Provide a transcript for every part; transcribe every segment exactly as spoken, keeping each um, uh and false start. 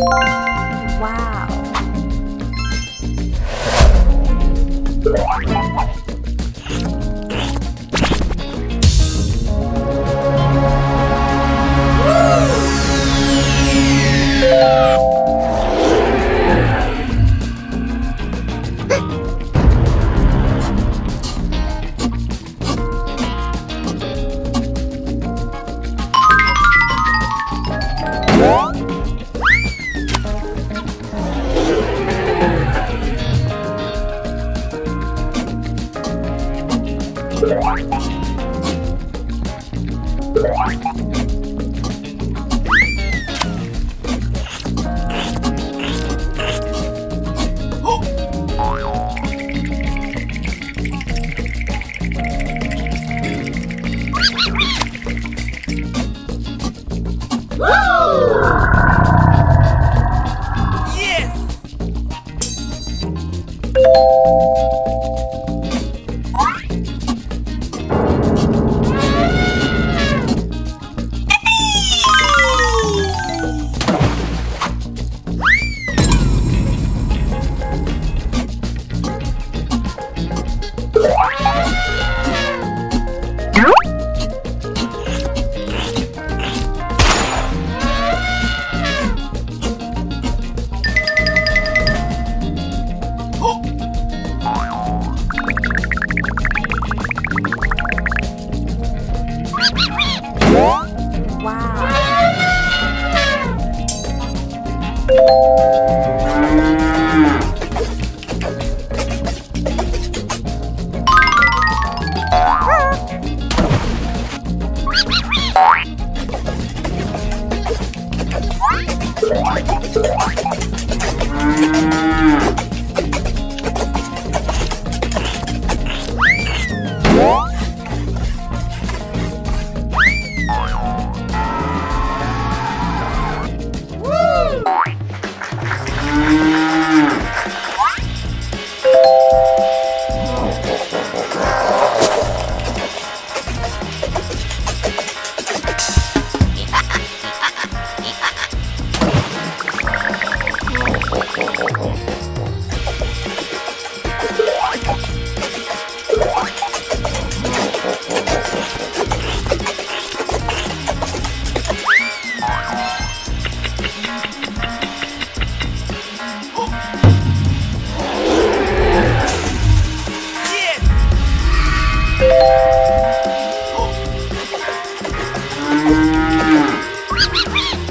Wow.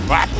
What?